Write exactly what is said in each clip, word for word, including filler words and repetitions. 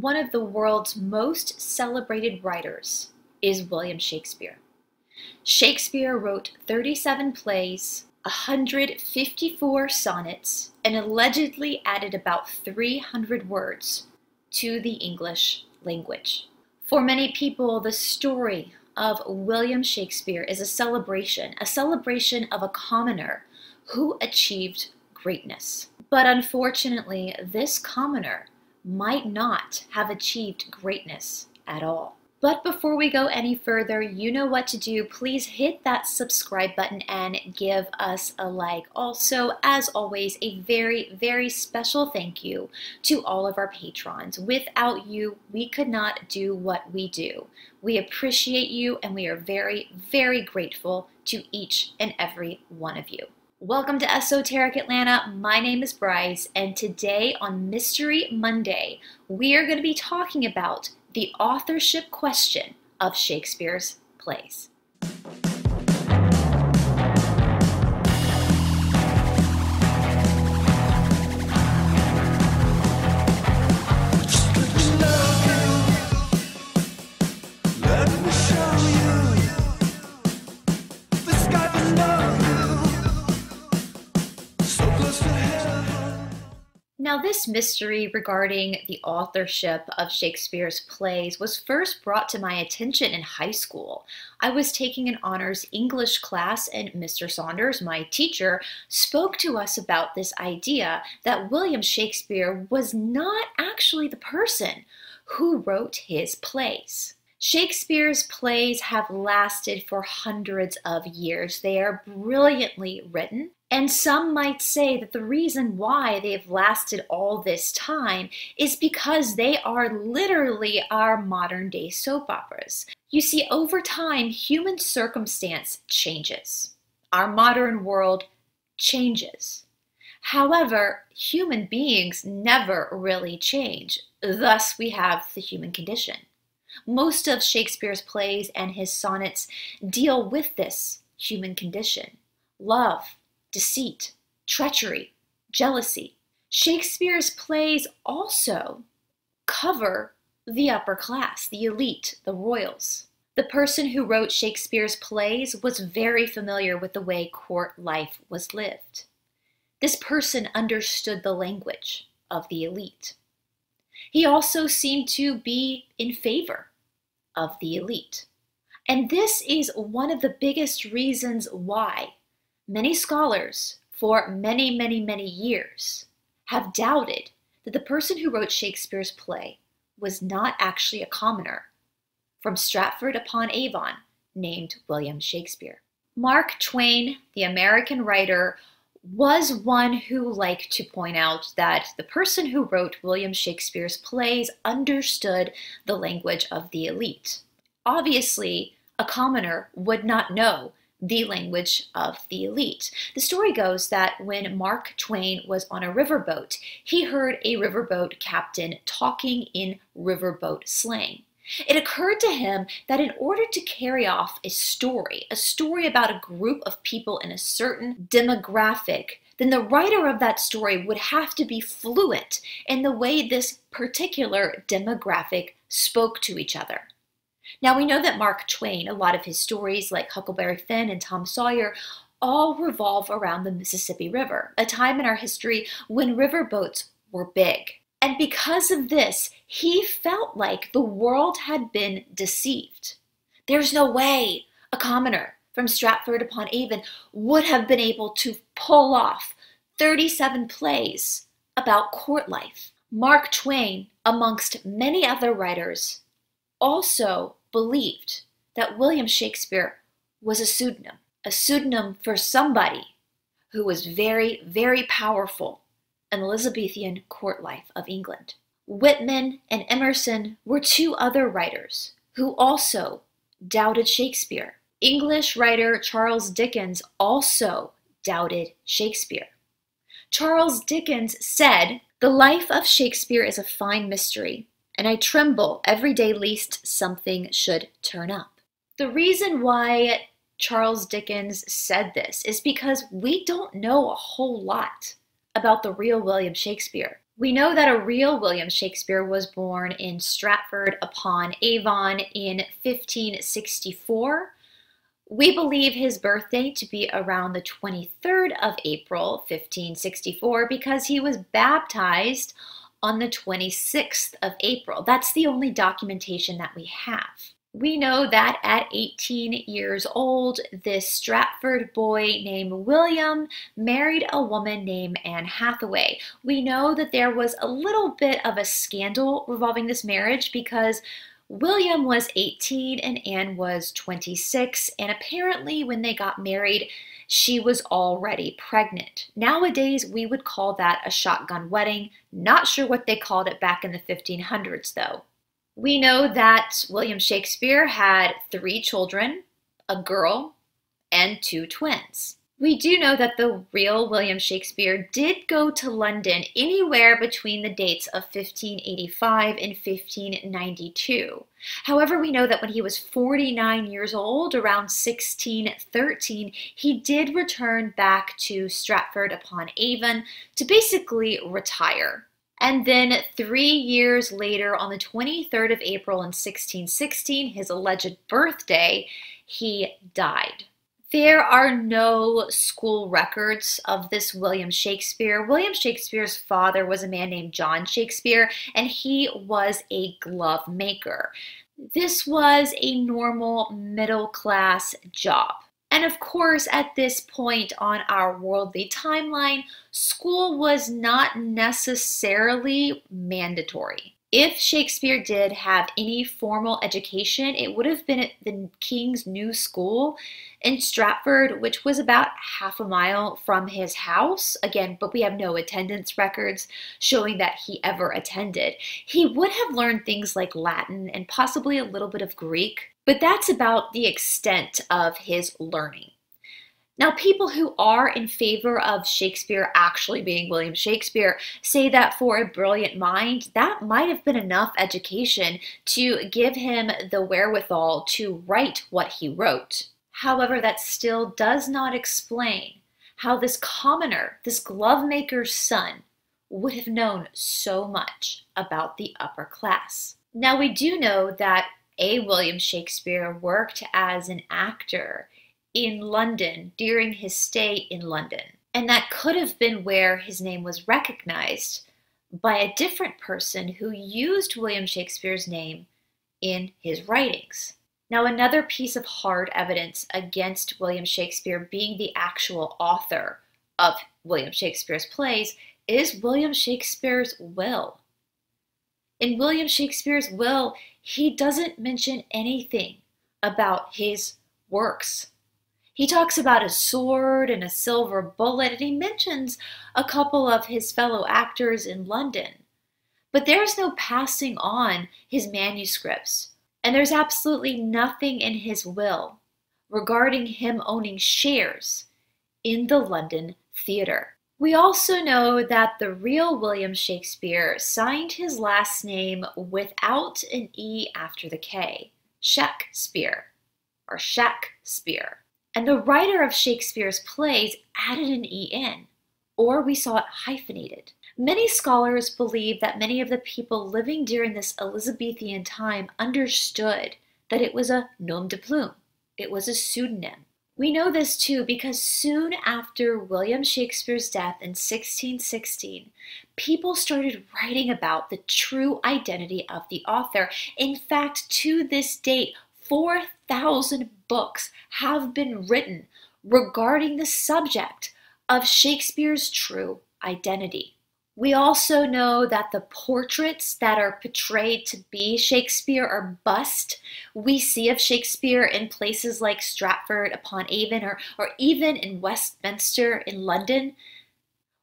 one of the world's most celebrated writers is William Shakespeare. Shakespeare wrote thirty-seven plays, one hundred fifty-four sonnets, and allegedly added about three hundred words to the English language. For many people, the story of William Shakespeare is a celebration, a celebration of a commoner who achieved greatness. But unfortunately, this commoner might not have achieved greatness at all. But before we go any further, you know what to do. Please hit that subscribe button and give us a like. Also, as always, a very, very special thank you to all of our patrons. Without you, we could not do what we do. We appreciate you, and we are very, very grateful to each and every one of you. Welcome to Esoteric Atlanta. My name is Bryce, and today on Mystery Monday, we are going to be talking about the authorship question of Shakespeare's plays. Now, this mystery regarding the authorship of Shakespeare's plays was first brought to my attention in high school. I was taking an honors English class, and Mister Saunders, my teacher, spoke to us about this idea that William Shakespeare was not actually the person who wrote his plays. Shakespeare's plays have lasted for hundreds of years. They are brilliantly written, and some might say that the reason why they've lasted all this time is because they are literally our modern-day soap operas. You see, over time, human circumstance changes. Our modern world changes. However, human beings never really change. Thus, we have the human condition. Most of Shakespeare's plays and his sonnets deal with this human condition: love, deceit, treachery, jealousy. Shakespeare's plays also cover the upper class, the elite, the royals. The person who wrote Shakespeare's plays was very familiar with the way court life was lived. This person understood the language of the elite. He also seemed to be in favor of the elite. And this is one of the biggest reasons why many scholars for many, many, many years have doubted that the person who wrote Shakespeare's play was not actually a commoner from Stratford-upon-Avon named William Shakespeare. Mark Twain, the American writer, was one who liked to point out that the person who wrote William Shakespeare's plays understood the language of the elite. Obviously, a commoner would not know the language of the elite. The story goes that when Mark Twain was on a riverboat, he heard a riverboat captain talking in riverboat slang. It occurred to him that in order to carry off a story, a story about a group of people in a certain demographic, then the writer of that story would have to be fluent in the way this particular demographic spoke to each other. Now, we know that Mark Twain, a lot of his stories like Huckleberry Finn and Tom Sawyer, all revolve around the Mississippi River, a time in our history when riverboats were big. And because of this, he felt like the world had been deceived. There's no way a commoner from Stratford-upon-Avon would have been able to pull off thirty-seven plays about court life. Mark Twain, amongst many other writers, also believed that William Shakespeare was a pseudonym, a pseudonym for somebody who was very, very powerful in Elizabethan court life of England. Whitman and Emerson were two other writers who also doubted Shakespeare. English writer Charles Dickens also doubted Shakespeare. Charles Dickens said, "The life of Shakespeare is a fine mystery, and I tremble every day lest something should turn up." The reason why Charles Dickens said this is because we don't know a whole lot about the real William Shakespeare. We know that a real William Shakespeare was born in Stratford-upon-Avon in fifteen sixty-four. We believe his birthday to be around the twenty-third of April, fifteen sixty-four, because he was baptized on the twenty-sixth of April. That's the only documentation that we have. We know that at eighteen years old, this Stratford boy named William married a woman named Anne Hathaway. We know that there was a little bit of a scandal revolving this marriage because William was eighteen and Anne was twenty-six, and apparently when they got married, she was already pregnant. Nowadays, we would call that a shotgun wedding. Not sure what they called it back in the fifteen hundreds, though. We know that William Shakespeare had three children, a girl, and two twins. We do know that the real William Shakespeare did go to London anywhere between the dates of fifteen eighty-five and fifteen ninety-two. However, we know that when he was forty-nine years old, around sixteen thirteen, he did return back to Stratford-upon-Avon to basically retire. And then three years later, on the twenty-third of April in sixteen sixteen, his alleged birthday, he died. There are no school records of this William Shakespeare. William Shakespeare's father was a man named John Shakespeare, and he was a glove maker. This was a normal middle-class job. And of course, at this point on our worldly timeline, school was not necessarily mandatory. If Shakespeare did have any formal education, it would have been at the King's New School in Stratford, which was about half a mile from his house. Again, but we have no attendance records showing that he ever attended. He would have learned things like Latin and possibly a little bit of Greek, but that's about the extent of his learning. Now, people who are in favor of Shakespeare actually being William Shakespeare say that for a brilliant mind, that might have been enough education to give him the wherewithal to write what he wrote. However, that still does not explain how this commoner, this glovemaker's son, would have known so much about the upper class. Now, we do know that a William Shakespeare worked as an actor in London during his stay in London. And that could have been where his name was recognized by a different person who used William Shakespeare's name in his writings. Now, another piece of hard evidence against William Shakespeare being the actual author of William Shakespeare's plays is William Shakespeare's will. In William Shakespeare's will, he doesn't mention anything about his works. He talks about a sword and a silver bullet, and he mentions a couple of his fellow actors in London. But there's no passing on his manuscripts, and there's absolutely nothing in his will regarding him owning shares in the London theater. We also know that the real William Shakespeare signed his last name without an E after the K, Shakespeare, or Shakespeare. And the writer of Shakespeare's plays added an E N, or we saw it hyphenated. Many scholars believe that many of the people living during this Elizabethan time understood that it was a nom de plume. It was a pseudonym. We know this too because soon after William Shakespeare's death in sixteen sixteen, people started writing about the true identity of the author. In fact, to this date, four thousand books have been written regarding the subject of Shakespeare's true identity. We also know that the portraits that are portrayed to be Shakespeare or bust we see of Shakespeare in places like Stratford-upon-Avon or, or even in Westminster in London.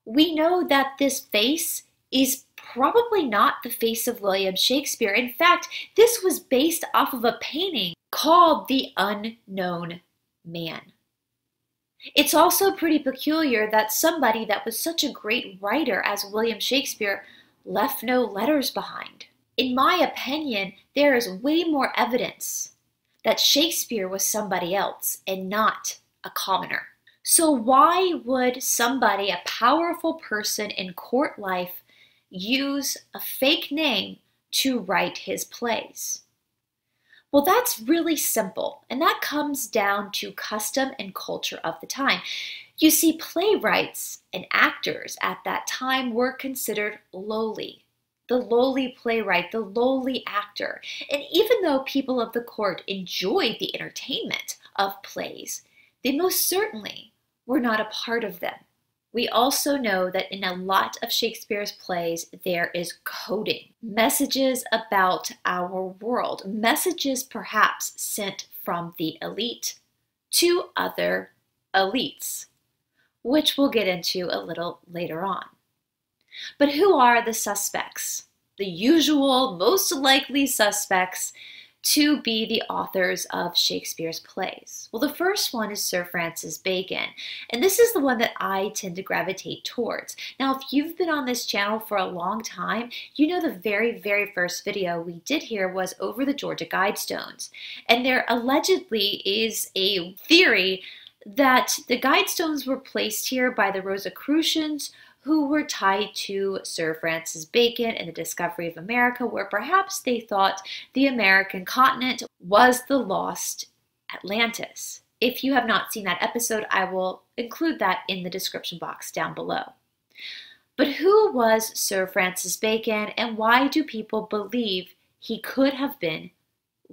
We know that this face is probably not the face of William Shakespeare. In fact, this was based off of a painting called The Unknown Man. It's also pretty peculiar that somebody that was such a great writer as William Shakespeare left no letters behind. In my opinion, there is way more evidence that Shakespeare was somebody else and not a commoner. So why would somebody, a powerful person in court life, use a fake name to write his plays? Well, that's really simple, and that comes down to custom and culture of the time. You see, playwrights and actors at that time were considered lowly. The lowly playwright, the lowly actor. And even though people of the court enjoyed the entertainment of plays, they most certainly were not a part of them. We also know that in a lot of Shakespeare's plays, there is coding, messages about our world, messages perhaps sent from the elite to other elites, which we'll get into a little later on. But who are the suspects? The usual, most likely suspects to be the authors of Shakespeare's plays. Well, the first one is Sir Francis Bacon, and this is the one that I tend to gravitate towards. Now, if you've been on this channel for a long time, you know the very, very first video we did here was over the Georgia Guidestones, and there allegedly is a theory that the Guidestones were placed here by the Rosicrucians, who were tied to Sir Francis Bacon and the discovery of America, where perhaps they thought the American continent was the lost Atlantis. If you have not seen that episode, I will include that in the description box down below. But who was Sir Francis Bacon, and why do people believe he could have been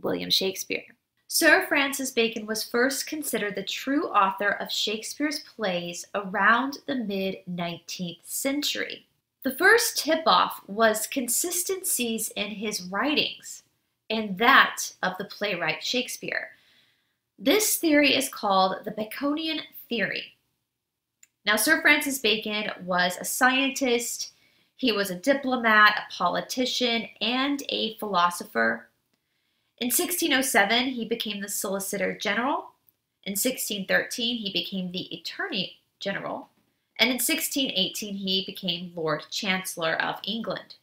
William Shakespeare? Sir Francis Bacon was first considered the true author of Shakespeare's plays around the mid nineteenth century. The first tip-off was consistencies in his writings, and that of the playwright Shakespeare. This theory is called the Baconian theory. Now, Sir Francis Bacon was a scientist, he was a diplomat, a politician, and a philosopher. In sixteen oh seven, he became the Solicitor General. In sixteen thirteen, he became the Attorney General. And in sixteen eighteen, he became Lord Chancellor of England.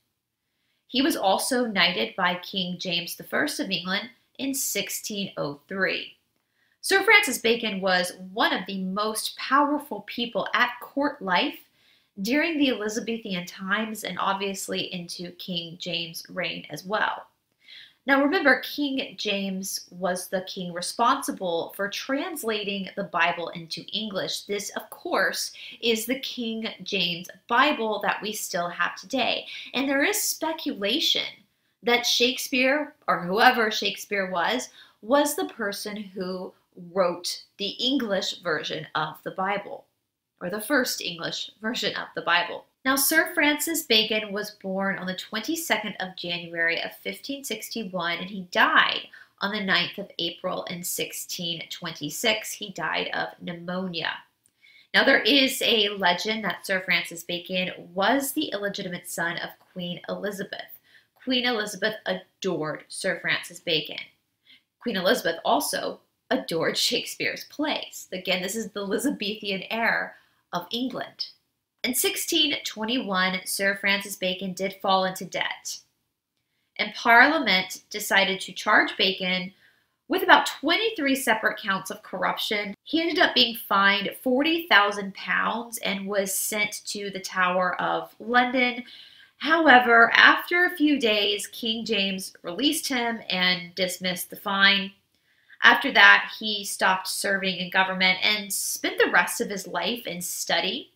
He was also knighted by King James the First of England in sixteen oh three. Sir Francis Bacon was one of the most powerful people at court life during the Elizabethan times and obviously into King James' reign as well. Now remember, King James was the king responsible for translating the Bible into English. This, of course, is the King James Bible that we still have today. And there is speculation that Shakespeare, or whoever Shakespeare was, was the person who wrote the English version of the Bible, or the first English version of the Bible. Now, Sir Francis Bacon was born on the twenty-second of January of fifteen sixty-one, and he died on the ninth of April in sixteen twenty-six. He died of pneumonia. Now, there is a legend that Sir Francis Bacon was the illegitimate son of Queen Elizabeth. Queen Elizabeth adored Sir Francis Bacon. Queen Elizabeth also adored Shakespeare's plays. Again, this is the Elizabethan era of England. In sixteen twenty-one, Sir Francis Bacon did fall into debt, and Parliament decided to charge Bacon with about twenty-three separate counts of corruption. He ended up being fined forty thousand pounds and was sent to the Tower of London. However, after a few days, King James released him and dismissed the fine. After that, he stopped serving in government and spent the rest of his life in study.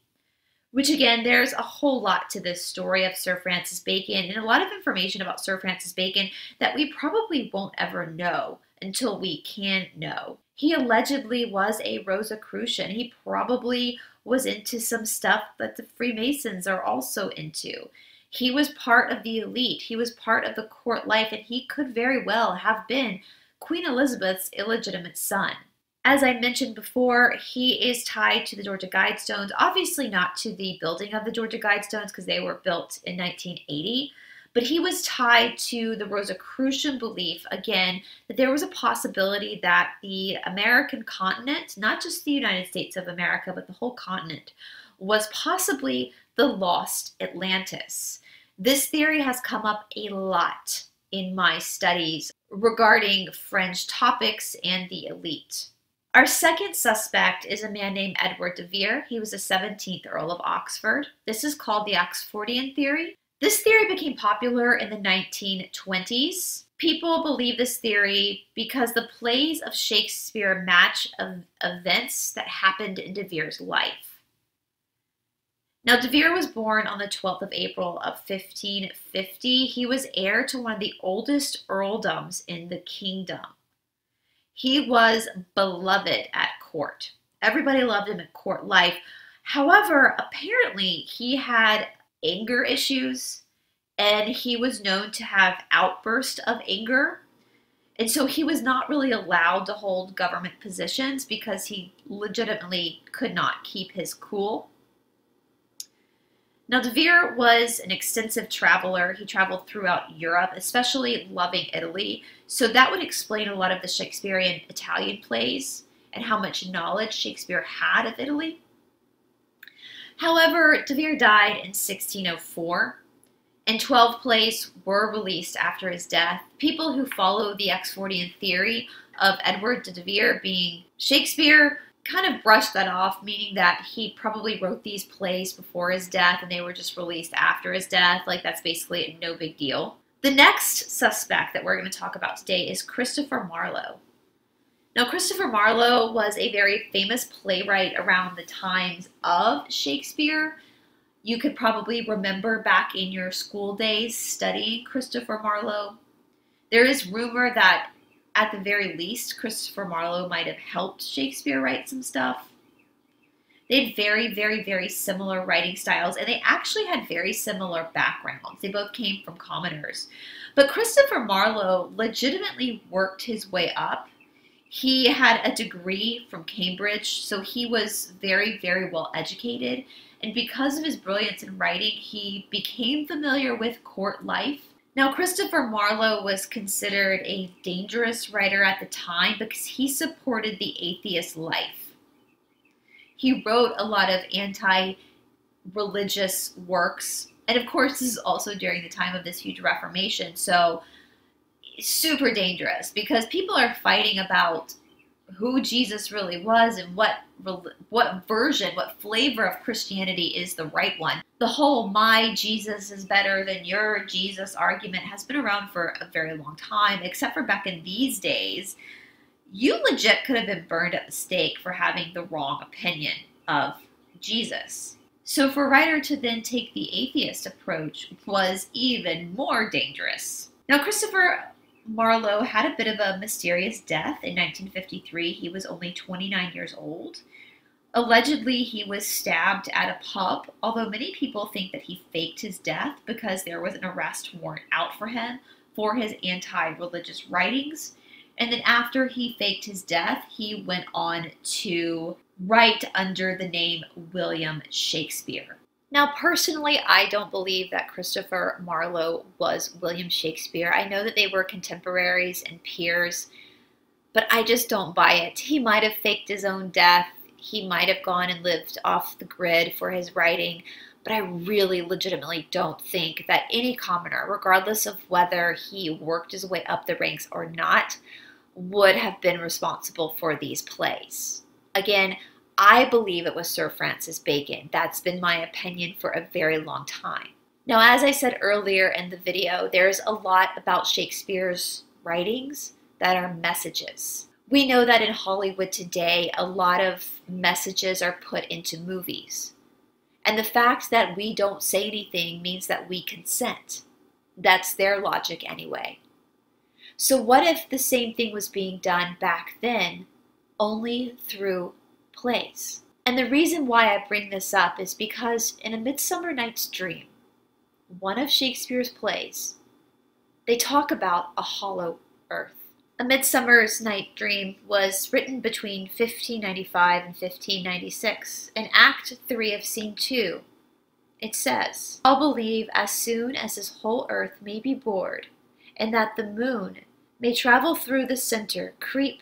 Which again, there's a whole lot to this story of Sir Francis Bacon and a lot of information about Sir Francis Bacon that we probably won't ever know until we can know. He allegedly was a Rosicrucian. He probably was into some stuff that the Freemasons are also into. He was part of the elite. He was part of the court life, and he could very well have been Queen Elizabeth's illegitimate son. As I mentioned before, he is tied to the Georgia Guidestones, obviously not to the building of the Georgia Guidestones because they were built in nineteen eighty, but he was tied to the Rosicrucian belief, again, that there was a possibility that the American continent, not just the United States of America, but the whole continent, was possibly the lost Atlantis. This theory has come up a lot in my studies regarding French topics and the elite. Our second suspect is a man named Edward de Vere. He was the seventeenth Earl of Oxford. This is called the Oxfordian theory. This theory became popular in the nineteen twenties. People believe this theory because the plays of Shakespeare match of events that happened in de Vere's life. Now, de Vere was born on the twelfth of April of fifteen fifty. He was heir to one of the oldest earldoms in the kingdom. He was beloved at court. Everybody loved him at court life. However, apparently he had anger issues, and he was known to have outbursts of anger. And so he was not really allowed to hold government positions because he legitimately could not keep his cool. Now, de Vere was an extensive traveler. He traveled throughout Europe, especially loving Italy. So that would explain a lot of the Shakespearean Italian plays and how much knowledge Shakespeare had of Italy. However, de Vere died in sixteen oh four. And twelve plays were released after his death. People who follow the Oxfordian theory of Edward de Vere being Shakespeare kind of brushed that off, meaning that he probably wrote these plays before his death and they were just released after his death. Like, that's basically no big deal. The next suspect that we're going to talk about today is Christopher Marlowe. Now, Christopher Marlowe was a very famous playwright around the times of Shakespeare. You could probably remember back in your school days studying Christopher Marlowe. There is rumor that at the very least, Christopher Marlowe might have helped Shakespeare write some stuff. They had very, very, very similar writing styles, and they actually had very similar backgrounds. They both came from commoners. But Christopher Marlowe legitimately worked his way up. He had a degree from Cambridge, so he was very, very well educated. And because of his brilliance in writing, he became familiar with court life. Now, Christopher Marlowe was considered a dangerous writer at the time because he supported the atheist life. He wrote a lot of anti-religious works. And of course, this is also during the time of this huge Reformation. So super dangerous because people are fighting about who Jesus really was and what what version, what flavor of Christianity is the right one. The whole my Jesus is better than your Jesus argument has been around for a very long time, except for back in these days, you legit could have been burned at the stake for having the wrong opinion of Jesus. So for a writer to then take the atheist approach was even more dangerous. Now, Christopher Marlowe had a bit of a mysterious death in nineteen fifty-three. He was only twenty-nine years old. Allegedly, he was stabbed at a pub, although many people think that he faked his death because there was an arrest warrant out for him for his anti-religious writings. And then after he faked his death, he went on to write under the name William Shakespeare. Now, personally, I don't believe that Christopher Marlowe was William Shakespeare. I know that they were contemporaries and peers, but I just don't buy it. He might have faked his own death. He might have gone and lived off the grid for his writing, but I really legitimately don't think that any commoner, regardless of whether he worked his way up the ranks or not, would have been responsible for these plays. Again, I believe it was Sir Francis Bacon. That's been my opinion for a very long time. Now, as I said earlier in the video, there's a lot about Shakespeare's writings that are messages. We know that in Hollywood today, a lot of messages are put into movies. And the fact that we don't say anything means that we consent. That's their logic anyway. So what if the same thing was being done back then, only through plays? And the reason why I bring this up is because in A Midsummer Night's Dream, one of Shakespeare's plays, they talk about a hollow earth. A Midsummer Night's Dream was written between fifteen ninety-five and fifteen ninety-six. In Act three of Scene two, it says, "I'll believe as soon as this whole earth may be bored, and that the moon may travel through the center, creep,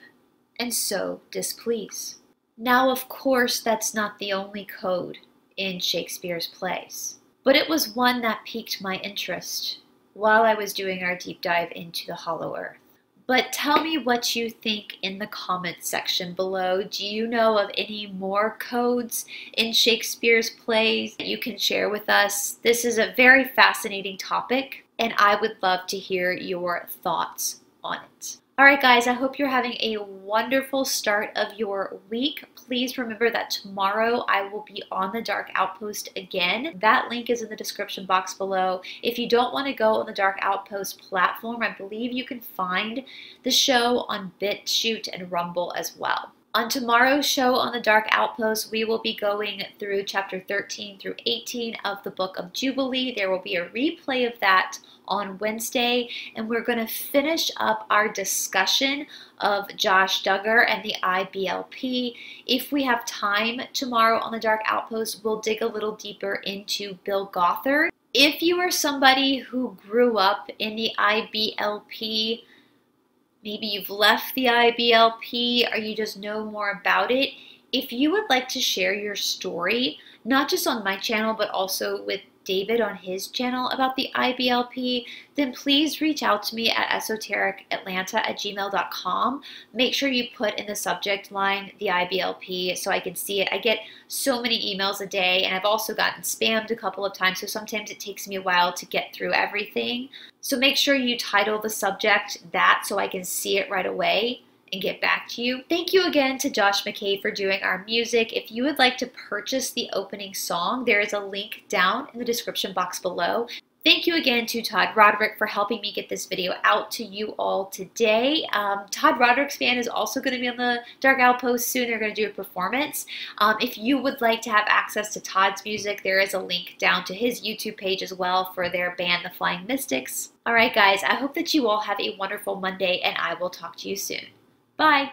and so displease." Now, of course, that's not the only code in Shakespeare's plays, but it was one that piqued my interest while I was doing our deep dive into the Hollow Earth. But tell me what you think in the comments section below. Do you know of any more codes in Shakespeare's plays that you can share with us? This is a very fascinating topic, and I would love to hear your thoughts on it. Alright guys, I hope you're having a wonderful start of your week. Please remember that tomorrow I will be on the Dark Outpost again. That link is in the description box below. If you don't want to go on the Dark Outpost platform, I believe you can find the show on BitChute and Rumble as well. On tomorrow's show on the Dark Outpost, we will be going through chapter thirteen through eighteen of the Book of Jubilee. There will be a replay of that on Wednesday, and we're going to finish up our discussion of Josh Duggar and the I B L P. If we have time tomorrow on the Dark Outpost, we'll dig a little deeper into Bill Gothard. If you are somebody who grew up in the I B L P, maybe you've left the I B L P or you just know more about it, if you would like to share your story, not just on my channel but also with David on his channel about the I B L P, then please reach out to me at esoteric atlanta at gmail dot com. Make sure you put in the subject line the I B L P so I can see it. I get so many emails a day, and I've also gotten spammed a couple of times, so sometimes it takes me a while to get through everything. So make sure you title the subject that so I can see it right away and get back to you. Thank you again to Josh McKay for doing our music. If you would like to purchase the opening song, there is a link down in the description box below. Thank you again to Todd Roderick for helping me get this video out to you all today. Um, Todd Roderick's band is also going to be on the Dark Outpost soon. They're going to do a performance. Um, if you would like to have access to Todd's music, there is a link down to his YouTube page as well for their band, The Flying Mystics. Alright guys, I hope that you all have a wonderful Monday, and I will talk to you soon. Bye.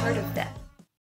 Part of that.